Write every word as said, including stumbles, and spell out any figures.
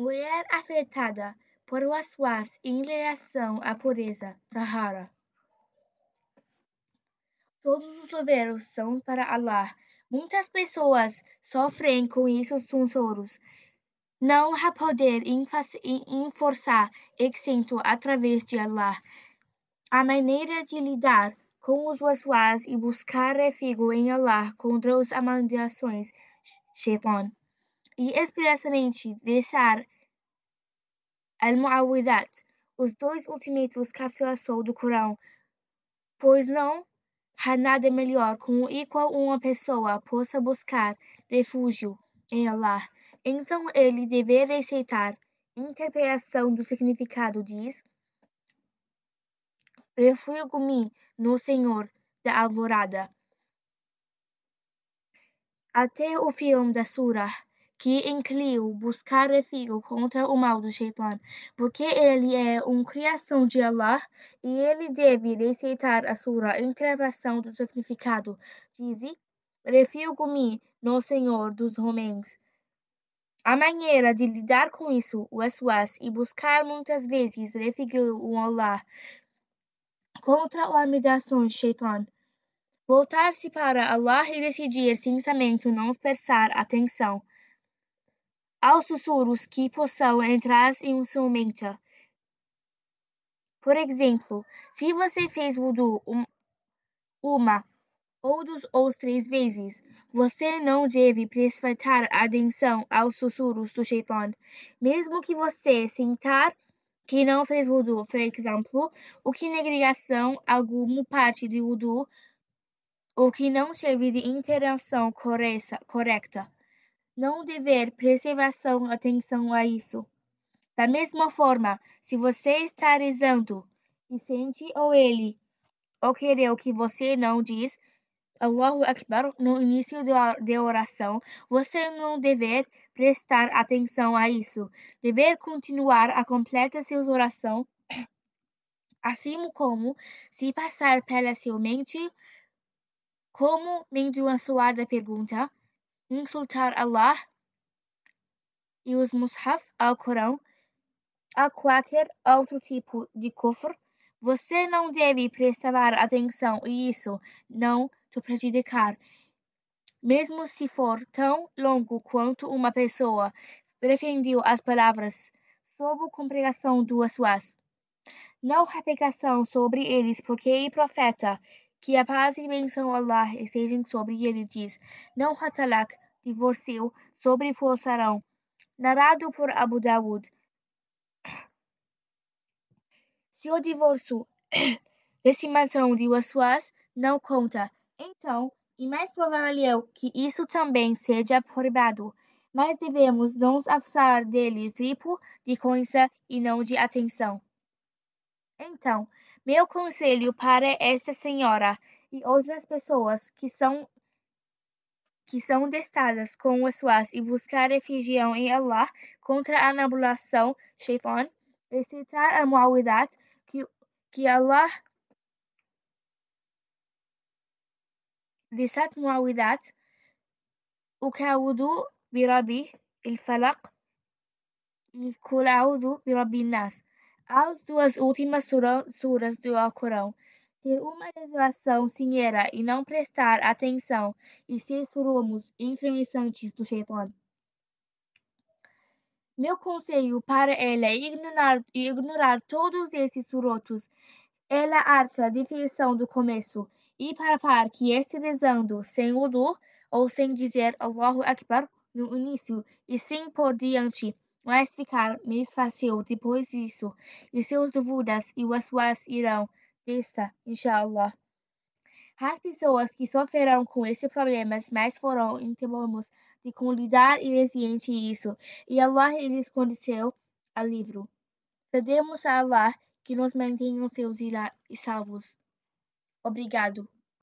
Mulher afetada por Aswas em relação à pureza, Tahara. Todos os louvores são para Allah. Muitas pessoas sofrem com esses tesouros. Não há poder em forçar, exceto através de Allah. A maneira de lidar com os waswas e buscar refúgio em Allah contra as amandações, Shaitan. E expressamente rezar al-Mu'awwidhat, os dois últimos capítulos do Corão, pois não há nada melhor com o qual uma pessoa possa buscar refúgio em Allah. Então ele deve receitar interpretação do significado diz: refúgio-me no Senhor da Alvorada. Até o filme da Sura, que inclui buscar refúgio contra o mal do Shaitan, porque ele é uma criação de Allah e ele deve recitar a sura, interpretação do significado. Diz: refúgio-me no Senhor dos homens. A maneira de lidar com isso, o aswas, e buscar muitas vezes refúgio em Allah contra a ameaça do Shaitan. Voltar-se para Allah e decidir sinceramente não prestar atenção aos sussurros que possam entrar em sua mente. Por exemplo, se você fez wudu um, uma ou duas ou três vezes, você não deve prestar atenção aos sussurros do Shaitan. Mesmo que você sentar que não fez wudu, por exemplo, ou que negação alguma parte de wudu, ou que não teve de interação correta. Não dever preservação atenção a isso. Da mesma forma, se você está rezando e sente ou ele ou querer que você não diz Allahu Akbar no início da oração, você não deve prestar atenção a isso. Dever continuar a completar sua oração, assim como se passar pela sua mente, como mencionar a pergunta, insultar Allah e os Mus'haf, Alcorão, a qualquer outro tipo de Kufr, você não deve prestar atenção e isso não te prejudicar. Mesmo se for tão longo quanto uma pessoa defendeu as palavras sob a compreensão do Aswas. Não há pegação sobre eles, porque o profeta, que a paz e benção Allah estejam sobre ele, diz: não há talak, divórcio, sobre Corão, narrado por Abu Dawud. Se o divórcio, decimação de waswas, não conta, então é mais provável que isso também seja proibado. Mas devemos nos afastar dele tipo de coisa e não de atenção. Então, meu conselho para esta senhora e outras pessoas que são que são destadas com aswas e buscar refúgio em Allah contra a anabulação Shaitan, recitar a mu'awwidhat que, que Allah recite mu'awwidhat o kaudu bi rabbil falaq e kul a'udhu bi rabbin nas. As duas últimas suras do Alcorão. Ter uma reservação sincera e não prestar atenção e ser surumos influenciantes do Shaitan. Meu conselho para ela é ignorar, ignorar todos esses surotos. Ela acha difícil do começo e para que este rezando sem wudu ou sem dizer Allahu Akbar no início e sim por diante. Vai ficar mais fácil depois disso, e seus dúvidas e waswas irão desta, inshallah. As pessoas que sofreram com esses problemas mais foram inteiros de lidar e resiliente isso, e Allah lhes concedeu o livro. Pedimos a Allah que nos mantenham seus e salvos. Obrigado.